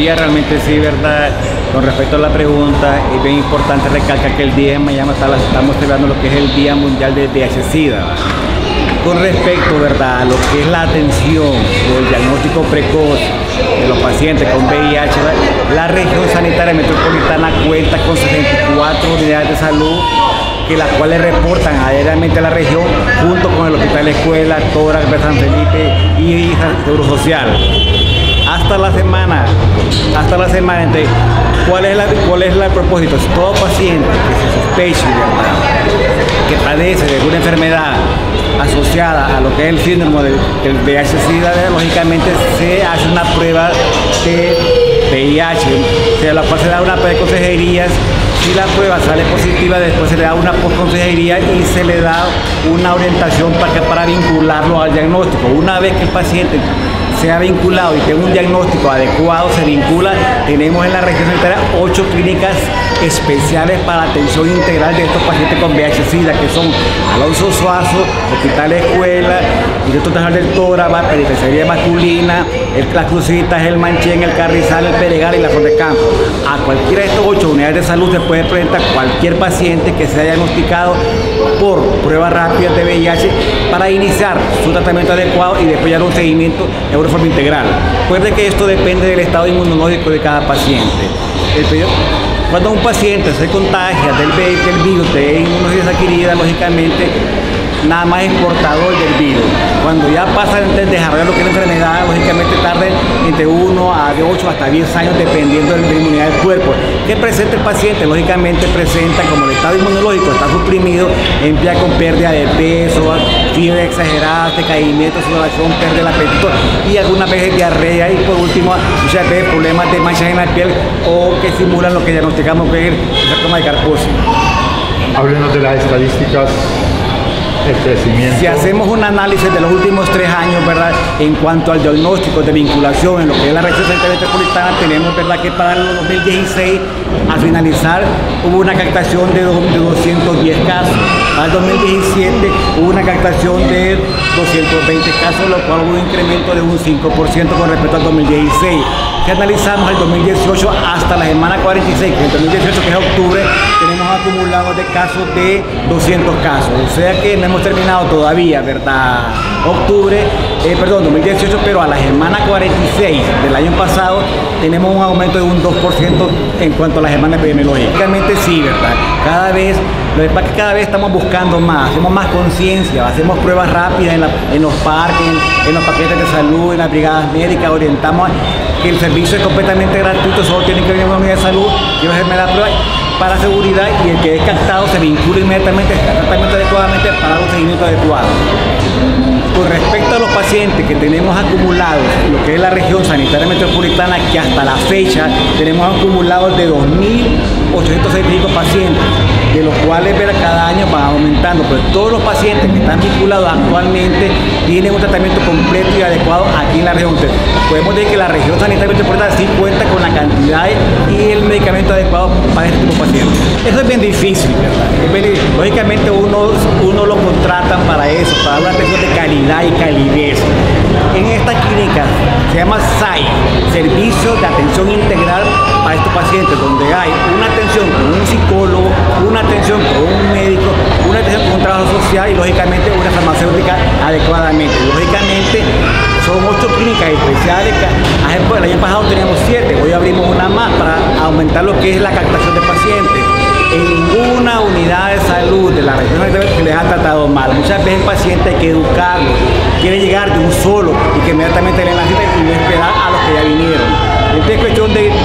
día realmente sí, verdad. Con respecto a la pregunta, es bien importante recalcar que el día de mañana estamos celebrando lo que es el Día Mundial de VIH-Sida. Con respecto, verdad, a lo que es la atención o el diagnóstico precoz de los pacientes con VIH, la región sanitaria metropolitana cuenta con 64 unidades de salud, que las cuales reportan diariamente a la región, junto con el Hospital de Escuela, Tórax, San Felipe y Seguro Social. Hasta la semana, entonces, ¿cuál es el propósito? Si todo paciente que se sospeche, ¿verdad?, que padece de alguna enfermedad asociada a lo que es el síndrome del VIH-Sida, lógicamente se hace una prueba de VIH, de la cual se da una preconsejería. Si la prueba sale positiva, después se le da una postconsejería y se le da una orientación para vincularlo al diagnóstico. Una vez que el paciente sea vinculado y tenga un diagnóstico adecuado, se vincula. Tenemos en la región sanitaria 8 clínicas especiales para atención integral de estos pacientes con VIH-Sida, que son Alonso Suazo, Hospital Escuela, Director General del Tóraba, Periferia Masculina, la Cruzita, el Manchén, el Carrizal, el Peregal y la Frontecampo. A cualquiera de estos 8 unidades de salud se puede presentar cualquier paciente que sea diagnosticado por pruebas rápidas de VIH para iniciar su tratamiento adecuado y después dar un seguimiento de forma integral. Recuerde que esto depende del estado inmunológico de cada paciente. Cuando un paciente se contagia del virus de inmunodeficiencia adquirida, lógicamente nada más es portador del virus. Cuando ya pasa a desarrollar lo que es la enfermedad, lógicamente tarda entre 1 a 8 hasta 10 años, dependiendo de la inmunidad del cuerpo. ¿Qué presenta el paciente? Lógicamente presenta, como el estado inmunológico está suprimido, empieza con pérdida de peso, fiebre exagerada, decaimiento, sudoración, pérdida del apetito y algunas veces diarrea, y por último muchas veces problemas de manchas en la piel o que simulan lo que diagnosticamos que es el sarcoma de Kaposi. Háblenos de las estadísticas. Si hacemos un análisis de los últimos 3 años, ¿verdad?, en cuanto al diagnóstico de vinculación en lo que es la región sanitaria metropolitana, tenemos, ¿verdad?, que para el 2016, al finalizar, hubo una captación de 210 casos. Para el 2017 hubo una captación de 220 casos, lo cual hubo un incremento de un 5% con respecto al 2016. Si analizamos el 2018 hasta la semana 46, el 2018 que es octubre, tenemos acumulados de casos de 200 casos. O sea que no hemos terminado todavía, ¿verdad?, perdón, 2018, pero a la semana 46 del año pasado tenemos un aumento de un 2% en cuanto a la semana epidemiológica. Realmente sí, ¿verdad? Cada vez estamos buscando más, hacemos más conciencia, hacemos pruebas rápidas en los parques, en los paquetes de salud, en las brigadas médicas, orientamos que el servicio es completamente gratuito, solo tienen que venir a una unidad de salud y hacerme la prueba para seguridad, y el que es captado se vincula inmediatamente, está tratamiento adecuadamente para un seguimiento adecuado. Con respecto a los pacientes que tenemos acumulados, lo que es la región sanitaria metropolitana, que hasta la fecha tenemos acumulados de 2.865 pacientes, de los cuales cada año van aumentando, pero todos los pacientes que están vinculados actualmente tienen un tratamiento completo y adecuado aquí en la región. Entonces, podemos decir que la región sanitaria metropolitana sí cuenta con la cantidad y el medicamento adecuado para este tipo de pacientes. Eso es bien difícil, ¿verdad? Lógicamente uno lo contratan para eso, para una atención de calidad y calidez. En esta clínica se llama SAI, Servicio de Atención Integral para estos pacientes, donde hay una atención con un psicólogo, una atención con un médico, una atención con un trabajo social y lógicamente una farmacéutica adecuadamente. Lógicamente son 8 clínicas especiales. El año pasado teníamos 7, hoy abrimos una más para aumentar lo que es la captación de pacientes. En ninguna unidad de salud de la región se les ha tratado mal. Muchas veces el paciente hay que educarlo, quiere llegar de un solo y que inmediatamente le den la cita y no esperar a los que ya vinieron. Entonces es cuestión de